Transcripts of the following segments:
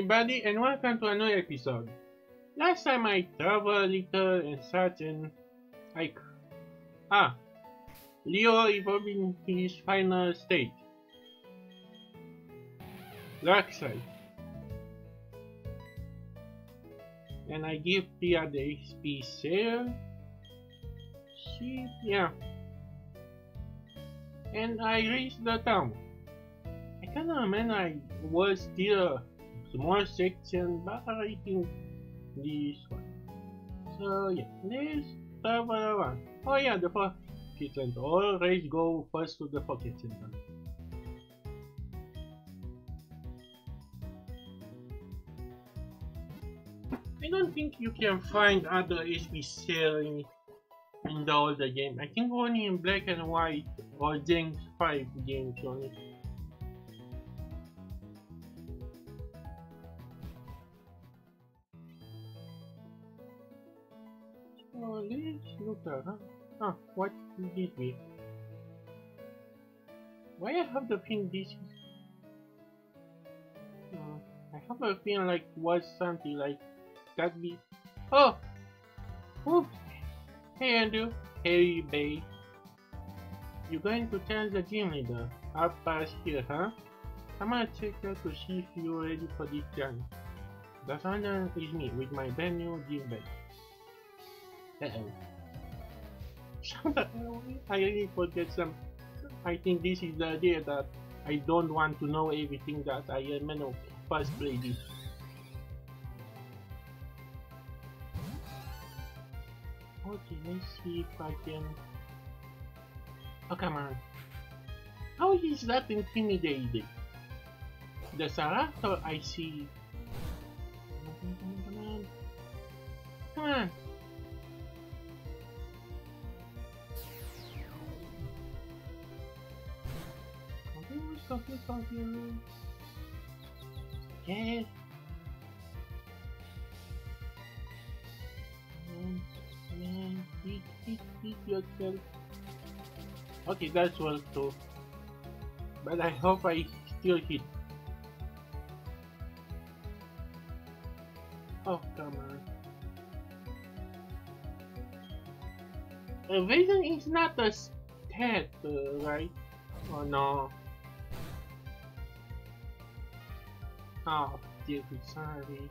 everybody, and welcome to another episode. Last time I traveled a little and such, and like Leo evolving his final state, dark side, and I give Pia the XP share. And I reached the town. I kinda remember I was still a small section, but I think this one. So yeah, let's travel around. Oh yeah, the Poké Center. Always go first to the Poké Center. I don't think you can find other HP sharing in the older game. I think only in Black and White or Gen 5 games only. So let's look around. What is this with? Why I have the thing this is? I have a thing like was something like that be. Oh! Oops! Hey Andrew, hey babe. You're going to tell the gym leader up past here, huh? I'm gonna check out to see if you're ready for this challenge. The challenge is me with my brand new gym bag. I really forget some. I think this is the idea that I don't want to know everything that I remember first played this. Okay, let's see if I can. Oh, come on. How is that intimidating? The Saraptor I see. Come on. Something. Yeah. Beat yourself. Okay, that's well too. But I hope I still hit. Oh, come on. Evasion is not a stat, right? Oh no. Oh, dear, sorry.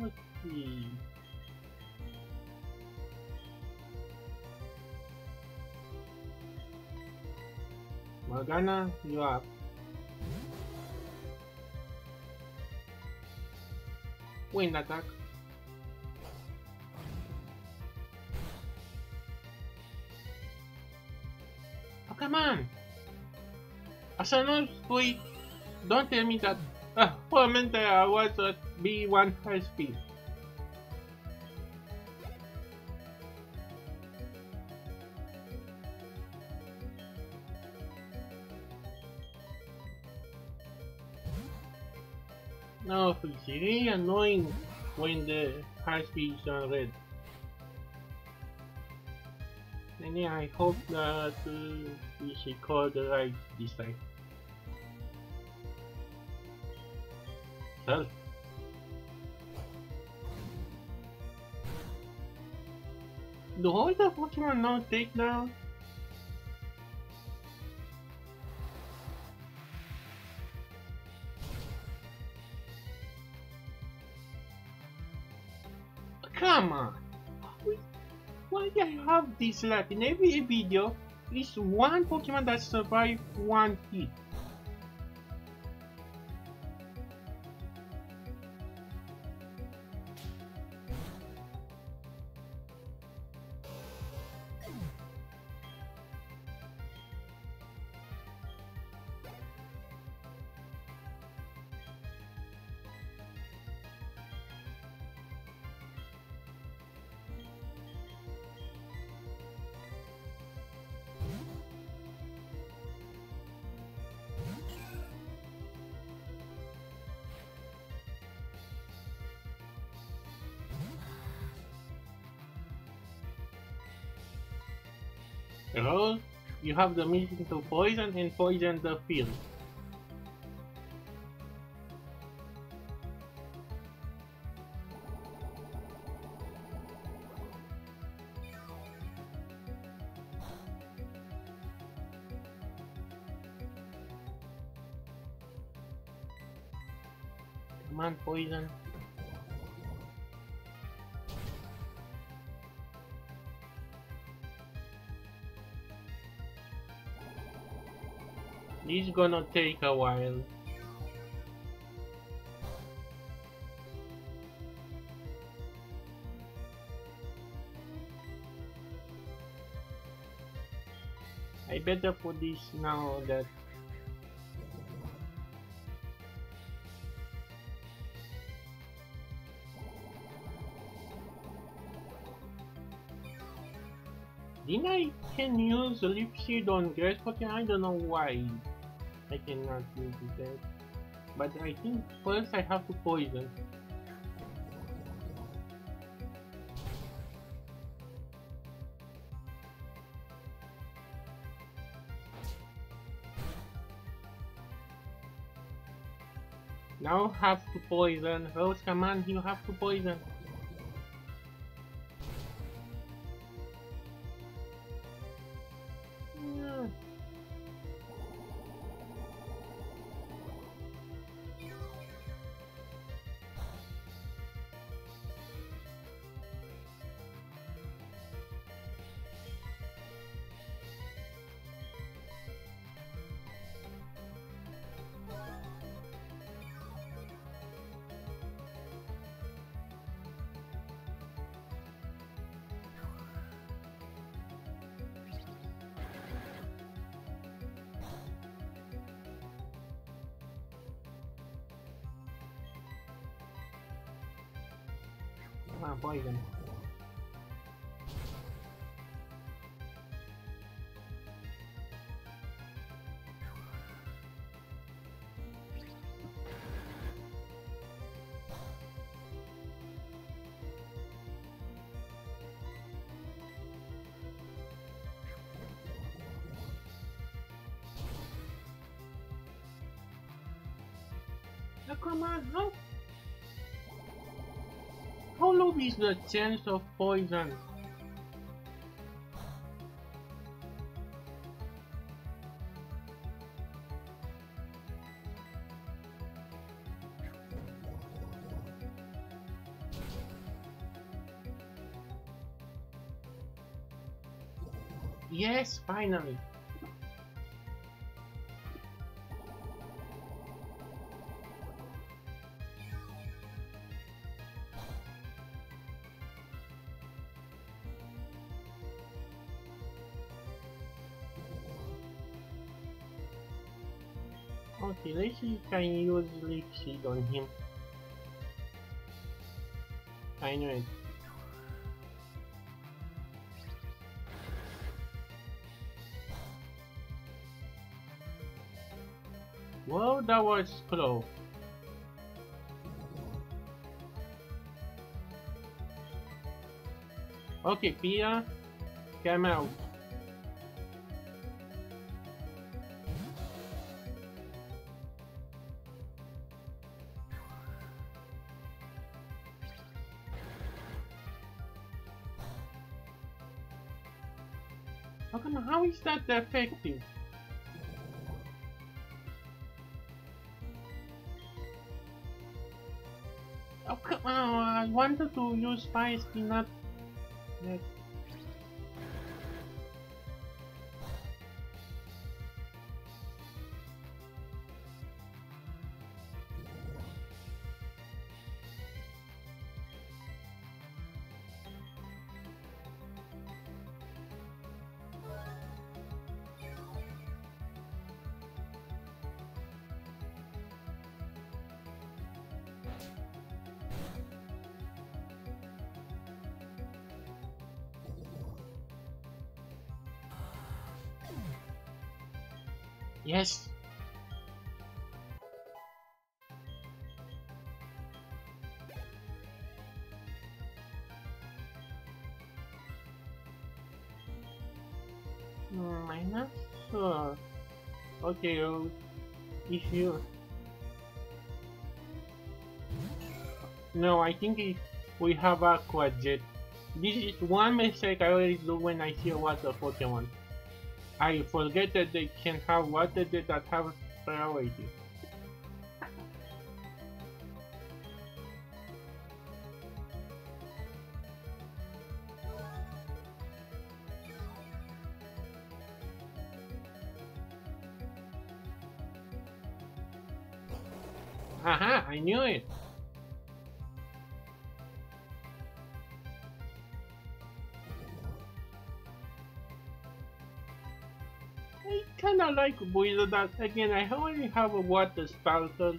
Let's see. Morgana, you up. Wind attack. Oh, come on! Asano, wait. Don't tell me that. For a minute I was at B1 high speed. Now it's really annoying when the high speed is on red. And yeah, I hope that we should call the right this time. Help. Do all the Pokemon now take down? Come on! Why do I have this luck? In every video, it's one Pokemon that survived one hit. Roll You have the mission to poison and poison the field. Come on, poison. This is gonna take a while. I better put this now that then I can use Leaf Seed on grass Pokemon. I don't know why I cannot do that, but I think first I have to poison. Now have to poison. Rose, come on, you have to poison. Ah, poison. Oh, come on, help! How low is the chance of poison? Yes, finally. Okay, let's see if I can use Leaf Seed on him. I know it. Well, that was close. Okay, Pia, come out. How is that effective? Oh, come on, I wanted to use Fire Spin, not that. Yes. I'm not sure. Okay, if you... No, I think we have Aqua Jet. This is one mistake I always do when I see a water Pokemon. I forget that they can have water jet that have priority. Haha, I knew it! I kinda like Buizodat. Again, I only have a water spouter.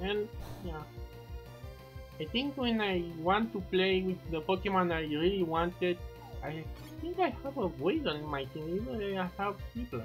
And yeah. I think when I want to play with the Pokemon I really wanted, I think I have a Buizon in my team, even though I have people.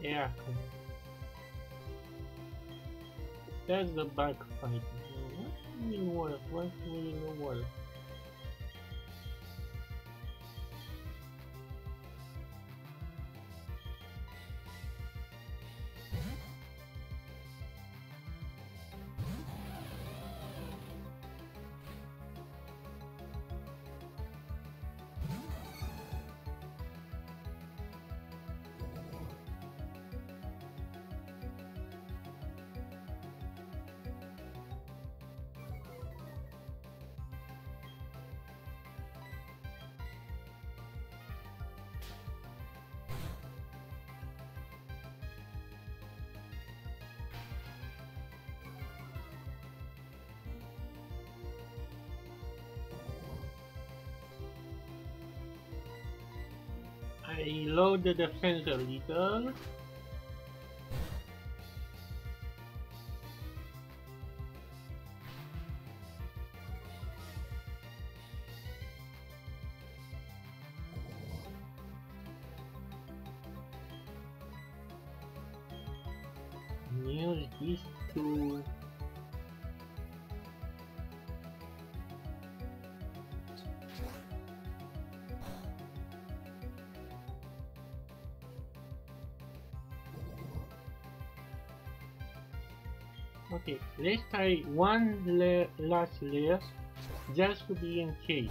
Yeah, that's the back fight. What's in the water? I load the defense a little. Use this to okay, let's try one last layer just to be in case.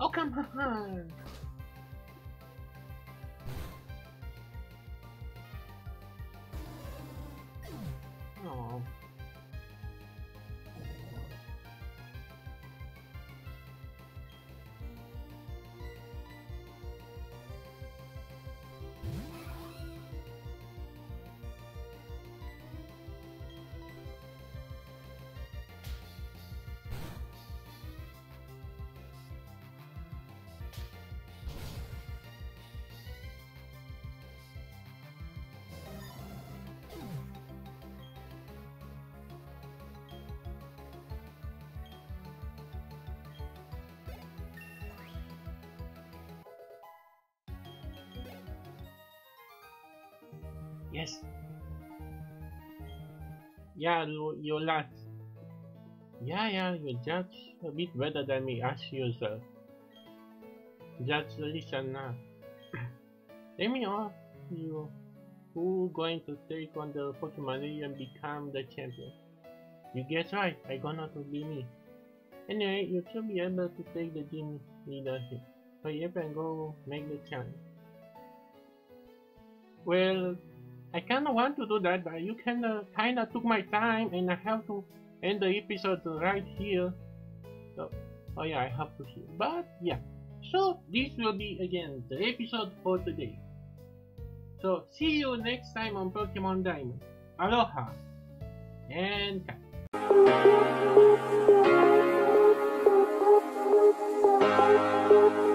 Oh, come on! Oh. Yes. Yeah, you lad. Yeah, you judge a bit better than me, as usual. Just listen now. Let me ask you, who going to take on the Pokemon League and become the champion? You guess right, I gonna to be me. Anyway, you should be able to take the gym leadership, so you can go make the challenge. Well, I kinda want to do that, but you kinda took my time, and I have to end the episode right here. So, oh yeah, I have to see. But yeah, so this will be again the episode for today. So see you next time on Pokemon Diamond. Aloha and cut.